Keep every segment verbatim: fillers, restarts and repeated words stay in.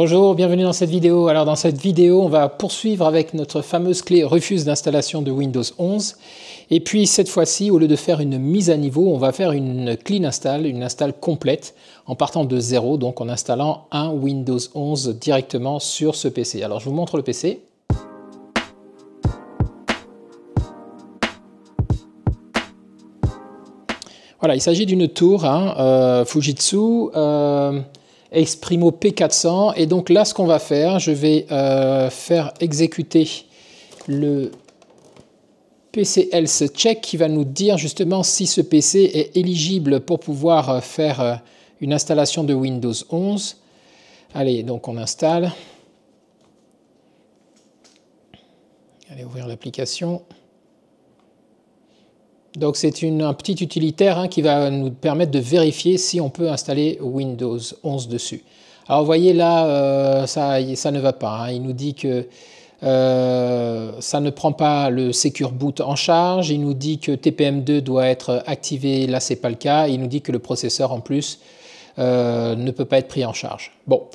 Bonjour, bienvenue dans cette vidéo. Alors dans cette vidéo, on va poursuivre avec notre fameuse clé Rufus d'installation de Windows onze. Et puis cette fois-ci, au lieu de faire une mise à niveau, on va faire une clean install, une install complète en partant de zéro, donc en installant un Windows onze directement sur ce P C. Alors je vous montre le P C. Voilà, il s'agit d'une tour hein, euh, Fujitsu. Euh, Exprimo p quatre cents, et donc là ce qu'on va faire, je vais euh, faire exécuter le P C Health Check qui va nous dire justement si ce P C est éligible pour pouvoir faire une installation de Windows onze. Allez, donc on installe. Allez, ouvrir l'application. Donc c'est un petit utilitaire hein, qui va nous permettre de vérifier si on peut installer Windows onze dessus. Alors vous voyez là, euh, ça, ça ne va pas. Hein. Il nous dit que euh, ça ne prend pas le Secure Boot en charge. Il nous dit que T P M deux doit être activé. Là, ce n'est pas le cas. Il nous dit que le processeur en plus euh, ne peut pas être pris en charge. Bon.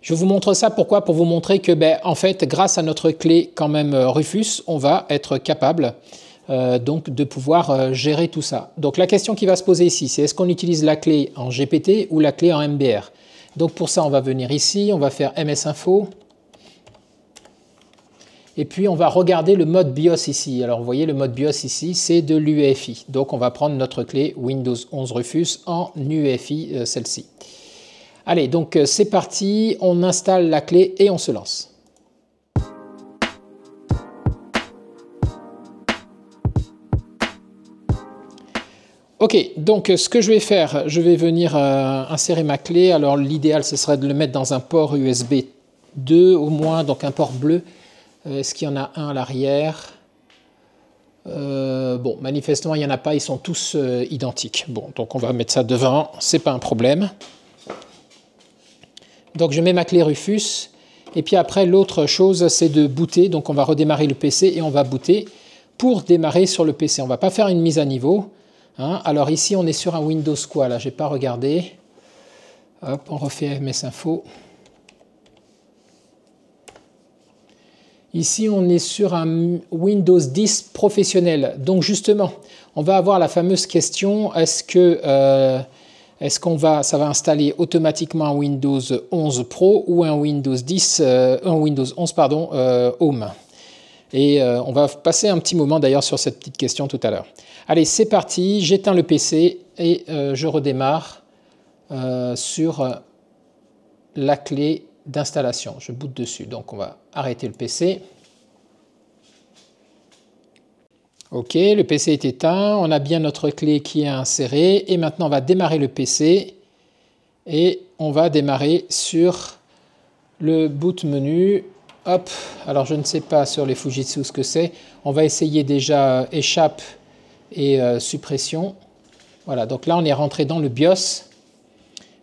Je vous montre ça pourquoi? Pour vous montrer que ben, en fait, grâce à notre clé quand même Rufus, on va être capable... Euh, donc de pouvoir euh, gérer tout ça. Donc la question qui va se poser ici, c'est est-ce qu'on utilise la clé en G P T ou la clé en M B R? Donc pour ça, on va venir ici, on va faire M S Info, et puis on va regarder le mode BIOS ici. Alors vous voyez, le mode BIOS ici, c'est de l'U E F I. Donc on va prendre notre clé Windows onze Rufus en U E F I, euh, celle-ci. Allez, donc euh, c'est parti, on installe la clé et on se lance. Ok, donc ce que je vais faire, je vais venir euh, insérer ma clé. Alors l'idéal, ce serait de le mettre dans un port U S B deux au moins, donc un port bleu. Euh, Est-ce qu'il y en a un à l'arrière? euh, Bon, manifestement, il n'y en a pas, ils sont tous euh, identiques. Bon, donc on va mettre ça devant, c'est pas un problème. Donc je mets ma clé Rufus. Et puis après, l'autre chose, c'est de booter. Donc on va redémarrer le P C et on va booter pour démarrer sur le P C. On ne va pas faire une mise à niveau. Hein, alors ici, on est sur un Windows quoi, là, j'ai pas regardé. Hop, on refait M S Info. Ici, on est sur un Windows dix professionnel. Donc justement, on va avoir la fameuse question, est-ce que euh, est-ce qu'on va, ça va installer automatiquement un Windows onze Pro ou un Windows dix, euh, un Windows onze pardon, euh, Home. Et euh, on va passer un petit moment d'ailleurs sur cette petite question tout à l'heure. Allez, c'est parti, j'éteins le P C et euh, je redémarre euh, sur euh, la clé d'installation. Je boot dessus, donc on va arrêter le P C. Ok, le P C est éteint, on a bien notre clé qui est insérée. Et maintenant, on va démarrer le P C et on va démarrer sur le boot menu. Hop, alors je ne sais pas sur les Fujitsu ce que c'est. On va essayer déjà euh, échappe et euh, suppression. Voilà, donc là on est rentré dans le BIOS.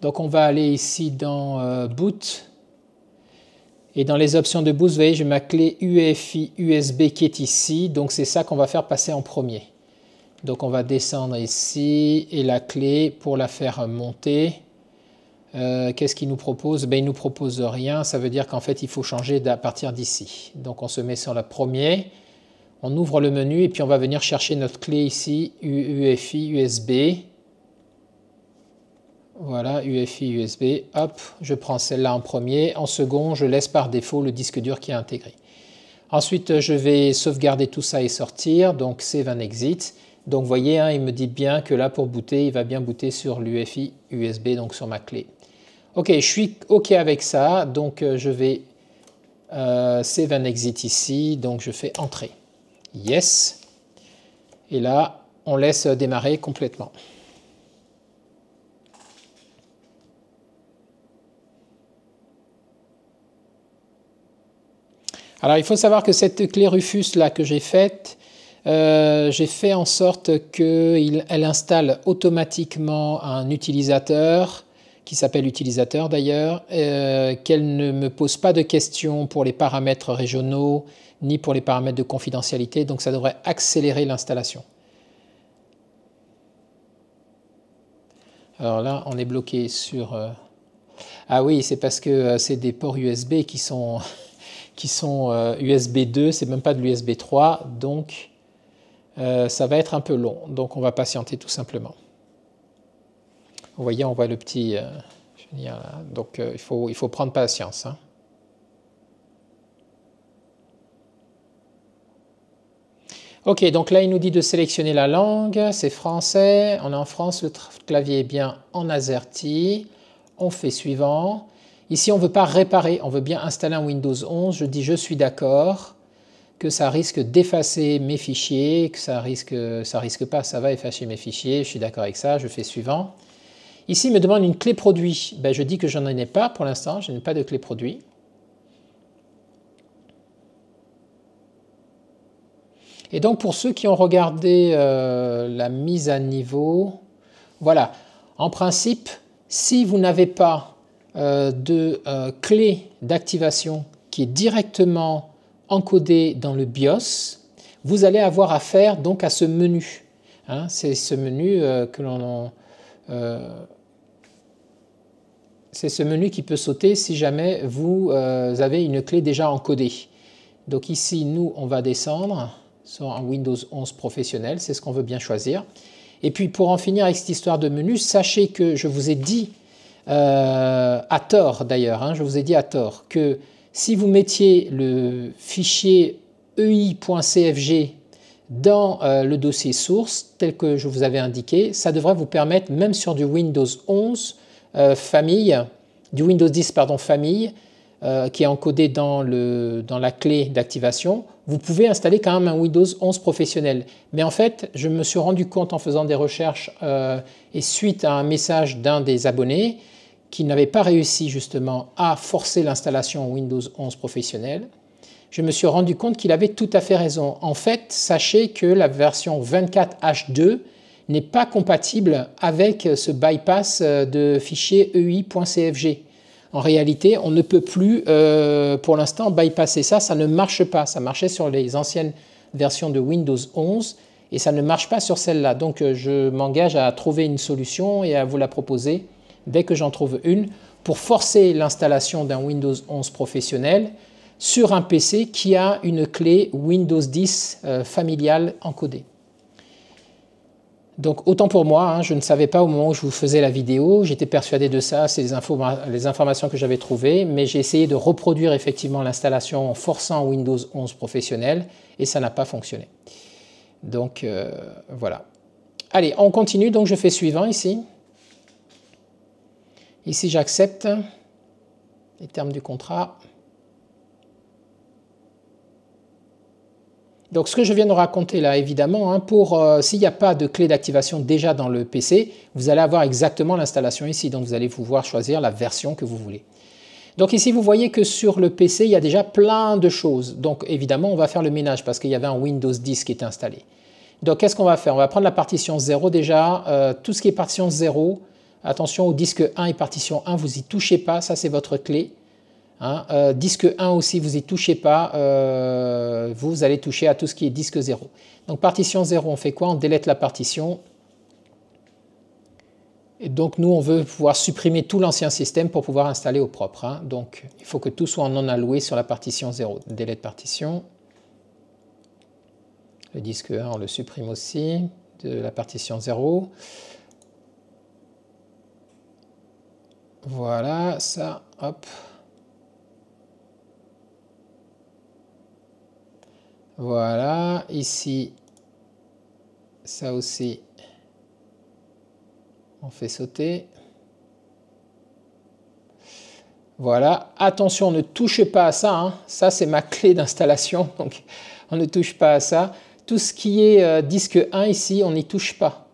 Donc on va aller ici dans euh, Boot. Et dans les options de Boot, vous voyez, j'ai ma clé U E F I U S B qui est ici. Donc c'est ça qu'on va faire passer en premier. Donc on va descendre ici et la clé pour la faire monter. Euh, qu'est-ce qu'il nous propose? Ben, il ne nous propose rien, ça veut dire qu'en fait il faut changer à partir d'ici. Donc on se met sur la première, on ouvre le menu et puis on va venir chercher notre clé ici, U E F I, U S B. Voilà, U E F I, U S B, hop, je prends celle-là en premier. En second, je laisse par défaut le disque dur qui est intégré. Ensuite, je vais sauvegarder tout ça et sortir, donc Save and Exit. Donc vous voyez, hein, il me dit bien que là pour booter, il va bien booter sur l'U E F I, U S B, donc sur ma clé. Ok, je suis ok avec ça, donc euh, je vais euh, save and exit ici, donc je fais entrer. Yes. Et là, on laisse démarrer complètement. Alors il faut savoir que cette clé Rufus là que j'ai faite, euh, j'ai fait en sorte qu'elle installe automatiquement un utilisateur, qui s'appelle utilisateur d'ailleurs, euh, qu'elle ne me pose pas de questions pour les paramètres régionaux ni pour les paramètres de confidentialité, donc ça devrait accélérer l'installation. Alors là, on est bloqué sur... Euh... Ah oui, c'est parce que euh, c'est des ports U S B qui sont, qui sont euh, U S B deux, c'est même pas de l'U S B trois, donc euh, ça va être un peu long. Donc on va patienter tout simplement. Vous voyez, on voit le petit... Euh, là. Donc euh, il faut, il faut prendre patience, hein. Ok, donc là, il nous dit de sélectionner la langue, c'est français, on est en France, le clavier est bien en AZERTY, on fait suivant. Ici, on ne veut pas réparer, on veut bien installer un Windows onze, je dis je suis d'accord, que ça risque d'effacer mes fichiers, que ça risque, ça risque pas, ça va effacer mes fichiers, je suis d'accord avec ça, je fais suivant. Ici, il me demande une clé produit, ben, je dis que j'en ai pas pour l'instant, je n'ai pas de clé produit. Et donc, pour ceux qui ont regardé euh, la mise à niveau, voilà, en principe, si vous n'avez pas euh, de euh, clé d'activation qui est directement encodée dans le BIOS, vous allez avoir affaire donc à ce menu. Hein, c'est ce menu euh, que l'on... Euh, c'est ce menu qui peut sauter si jamais vous euh, avez une clé déjà encodée. Donc ici, nous, on va descendre... sur un Windows onze professionnel, c'est ce qu'on veut bien choisir. Et puis pour en finir avec cette histoire de menu, sachez que je vous ai dit, euh, à tort d'ailleurs, hein, je vous ai dit à tort, que si vous mettiez le fichier e i point c f g dans euh, le dossier source, tel que je vous avais indiqué, ça devrait vous permettre, même sur du Windows onze euh, famille, du Windows dix pardon, famille, Euh, qui est encodé dans, le, dans la clé d'activation, vous pouvez installer quand même un Windows onze professionnel. Mais en fait, je me suis rendu compte en faisant des recherches euh, et suite à un message d'un des abonnés qui n'avait pas réussi justement à forcer l'installation Windows onze professionnel, je me suis rendu compte qu'il avait tout à fait raison. En fait, sachez que la version vingt-quatre H deux n'est pas compatible avec ce bypass de fichier e i point c f g. En réalité, on ne peut plus, euh, pour l'instant, bypasser ça. Ça ne marche pas. Ça marchait sur les anciennes versions de Windows onze et ça ne marche pas sur celle-là. Donc, euh, je m'engage à trouver une solution et à vous la proposer dès que j'en trouve une pour forcer l'installation d'un Windows onze professionnel sur un P C qui a une clé Windows dix euh, familiale encodée. Donc, autant pour moi, hein, je ne savais pas au moment où je vous faisais la vidéo, j'étais persuadé de ça, c'est les, les informations que j'avais trouvées, mais j'ai essayé de reproduire effectivement l'installation en forçant Windows onze professionnel, et ça n'a pas fonctionné. Donc, euh, voilà. Allez, on continue, donc je fais suivant ici. Ici, j'accepte les termes du contrat. Donc, ce que je viens de raconter là, évidemment, hein, pour euh, s'il n'y a pas de clé d'activation déjà dans le P C, vous allez avoir exactement l'installation ici. Donc, vous allez pouvoir choisir la version que vous voulez. Donc, ici, vous voyez que sur le P C, il y a déjà plein de choses. Donc, évidemment, on va faire le ménage parce qu'il y avait un Windows dix qui était installé. Donc, qu'est-ce qu'on va faire? On va prendre la partition zéro déjà. Euh, tout ce qui est partition zéro, attention au disque un et partition un, vous n'y touchez pas. Ça, c'est votre clé. Hein, euh, disque un aussi, vous n'y touchez pas, euh, vous allez toucher à tout ce qui est disque zéro. Donc partition zéro, on fait quoi? On délète la partition. Et donc nous, on veut pouvoir supprimer tout l'ancien système pour pouvoir installer au propre. Hein. Donc il faut que tout soit en non alloué sur la partition zéro. Délète partition. Le disque un, on le supprime aussi de la partition zéro. Voilà, ça, hop. Voilà, ici, ça aussi, on fait sauter. Voilà, attention, ne touche pas à ça, hein. Ça c'est ma clé d'installation, donc on ne touche pas à ça. Tout ce qui est euh, disque un ici, on n'y touche pas.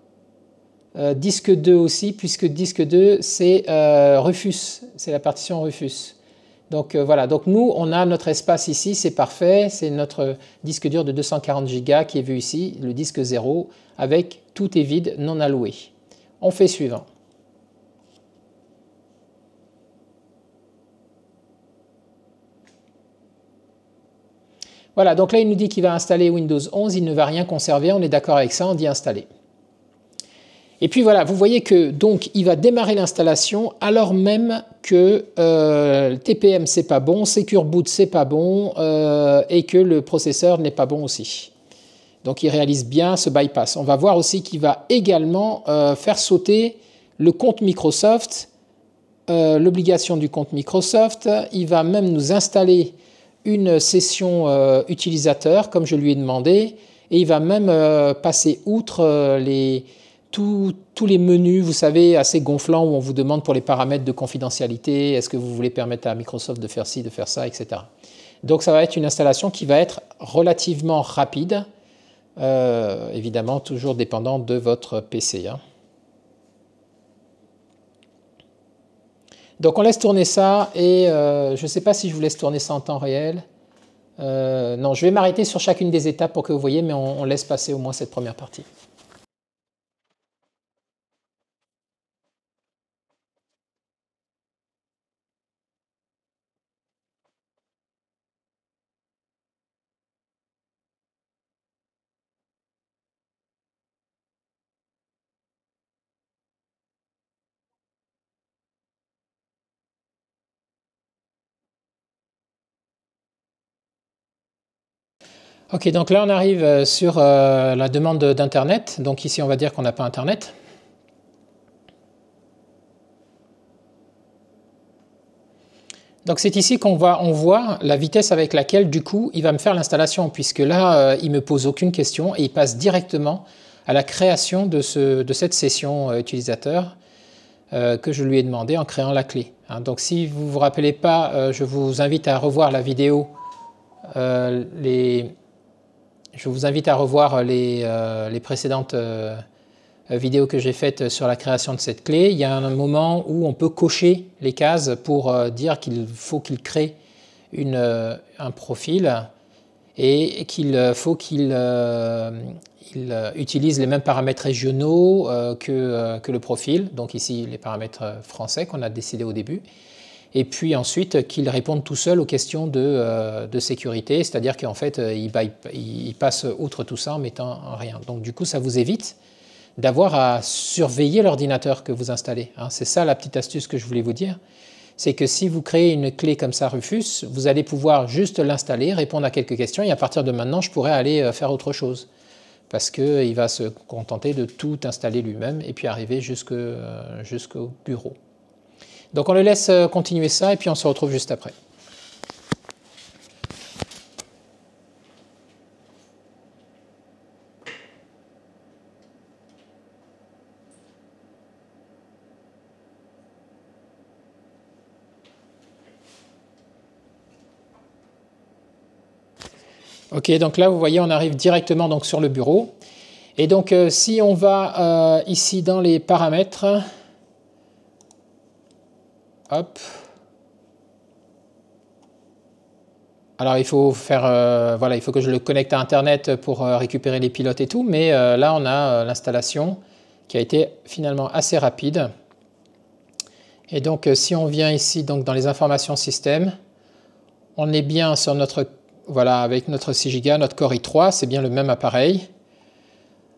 Euh, disque deux aussi, puisque disque deux c'est euh, Rufus, c'est la partition Rufus. Donc euh, voilà, donc nous on a notre espace ici, c'est parfait, c'est notre disque dur de deux cent quarante gigas qui est vu ici, le disque zéro, avec tout est vide, non alloué. On fait suivant. Voilà, donc là il nous dit qu'il va installer Windows onze, il ne va rien conserver, on est d'accord avec ça, on dit installer. Et puis voilà, vous voyez que donc il va démarrer l'installation alors même que euh, T P M c'est pas bon, Secure Boot c'est pas bon euh, et que le processeur n'est pas bon aussi. Donc il réalise bien ce bypass. On va voir aussi qu'il va également euh, faire sauter le compte Microsoft, euh, l'obligation du compte Microsoft. Il va même nous installer une session euh, utilisateur comme je lui ai demandé et il va même euh, passer outre euh, les... tous les menus, vous savez, assez gonflants où on vous demande pour les paramètres de confidentialité, est-ce que vous voulez permettre à Microsoft de faire ci, de faire ça, et cetera. Donc ça va être une installation qui va être relativement rapide, euh, évidemment toujours dépendant de votre P C. Hein. Donc on laisse tourner ça et euh, je ne sais pas si je vous laisse tourner ça en temps réel. Euh, non, je vais m'arrêter sur chacune des étapes pour que vous voyez, mais on, on laisse passer au moins cette première partie. Ok, donc là on arrive sur euh, la demande d'Internet. Donc ici on va dire qu'on n'a pas Internet. Donc c'est ici qu'on va, on voit la vitesse avec laquelle du coup il va me faire l'installation, puisque là euh, il ne me pose aucune question et il passe directement à la création de, ce, de cette session euh, utilisateur euh, que je lui ai demandé en créant la clé. Hein, donc si vous ne vous rappelez pas, euh, je vous invite à revoir la vidéo. Euh, les... Je vous invite à revoir les, euh, les précédentes euh, vidéos que j'ai faites sur la création de cette clé. Il y a un moment où on peut cocher les cases pour euh, dire qu'il faut qu'il crée une, euh, un profil et qu'il faut qu'il euh, il utilise les mêmes paramètres régionaux euh, que, euh, que le profil. Donc ici, les paramètres français qu'on a décidé au début. Et puis ensuite qu'il réponde tout seul aux questions de, euh, de sécurité, c'est-à-dire qu'en fait il, il passe outre tout ça en mettant rien. Donc du coup ça vous évite d'avoir à surveiller l'ordinateur que vous installez. Hein. C'est ça la petite astuce que je voulais vous dire, c'est que si vous créez une clé comme ça Rufus, vous allez pouvoir juste l'installer, répondre à quelques questions et à partir de maintenant je pourrais aller faire autre chose. Parce qu'il va se contenter de tout installer lui-même et puis arriver jusque, euh, jusqu'au bureau. Donc on le laisse continuer ça et puis on se retrouve juste après. Ok, donc là vous voyez on arrive directement donc, sur le bureau. Et donc euh, si on va euh, ici dans les paramètres... Hop. Alors il faut faire, euh, voilà, il faut que je le connecte à Internet pour euh, récupérer les pilotes et tout, mais euh, là on a euh, l'installation qui a été finalement assez rapide. Et donc euh, si on vient ici donc dans les informations système, on est bien sur notre, voilà, avec notre six giga, notre Core i trois, c'est bien le même appareil.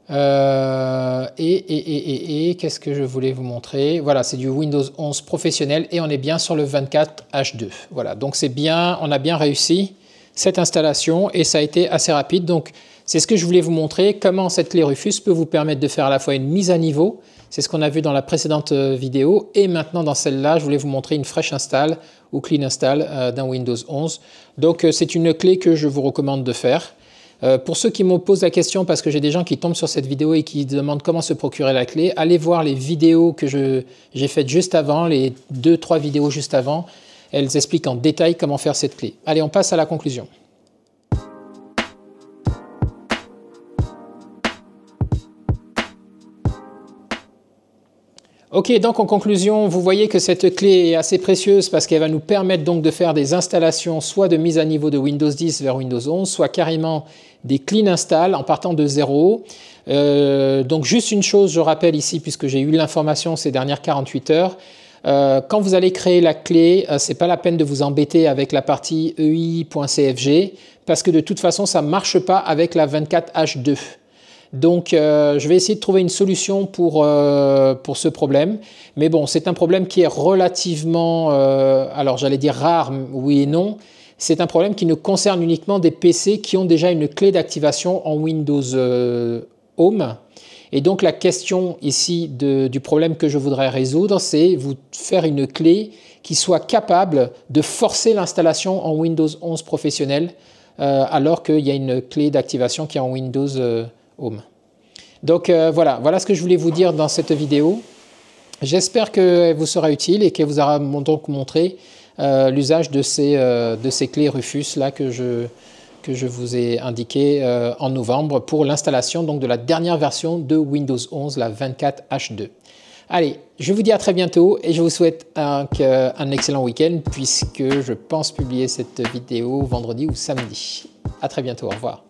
Euh, et et, et, et, et qu'est-ce que je voulais vous montrer? Voilà, c'est du Windows onze professionnel et on est bien sur le vingt-quatre H deux. Voilà, donc c'est bien, on a bien réussi cette installation et ça a été assez rapide. Donc c'est ce que je voulais vous montrer, comment cette clé Rufus peut vous permettre de faire à la fois une mise à niveau, c'est ce qu'on a vu dans la précédente vidéo, et maintenant dans celle-là, je voulais vous montrer une fresh install ou clean install euh, d'un Windows onze. Donc euh, c'est une clé que je vous recommande de faire. Euh, pour ceux qui me posent la question, parce que j'ai des gens qui tombent sur cette vidéo et qui demandent comment se procurer la clé, allez voir les vidéos que j'ai faites juste avant, les deux trois vidéos juste avant. Elles expliquent en détail comment faire cette clé. Allez, on passe à la conclusion. Ok, donc en conclusion, vous voyez que cette clé est assez précieuse parce qu'elle va nous permettre donc de faire des installations soit de mise à niveau de Windows dix vers Windows onze, soit carrément des clean install en partant de zéro. Euh, donc juste une chose, je rappelle ici, puisque j'ai eu l'information ces dernières quarante-huit heures, euh, quand vous allez créer la clé, euh, c'est pas la peine de vous embêter avec la partie e i point c f g parce que de toute façon, ça ne marche pas avec la vingt-quatre H deux. Donc euh, je vais essayer de trouver une solution pour, euh, pour ce problème. Mais bon, c'est un problème qui est relativement, euh, alors j'allais dire rare, oui et non. C'est un problème qui ne concerne uniquement des P C qui ont déjà une clé d'activation en Windows euh, Home. Et donc la question ici de, du problème que je voudrais résoudre, c'est vous faire une clé qui soit capable de forcer l'installation en Windows onze professionnel euh, alors qu'il y a une clé d'activation qui est en Windows euh, Home. Donc euh, voilà, voilà ce que je voulais vous dire dans cette vidéo. J'espère qu'elle vous sera utile et qu'elle vous aura donc montré euh, l'usage de, euh, de ces clés Rufus là que je... que je vous ai indiqué euh, en novembre pour l'installation donc de la dernière version de Windows onze, la vingt-quatre H deux. Allez, je vous dis à très bientôt et je vous souhaite un, un excellent week-end puisque je pense publier cette vidéo vendredi ou samedi. À très bientôt, au revoir.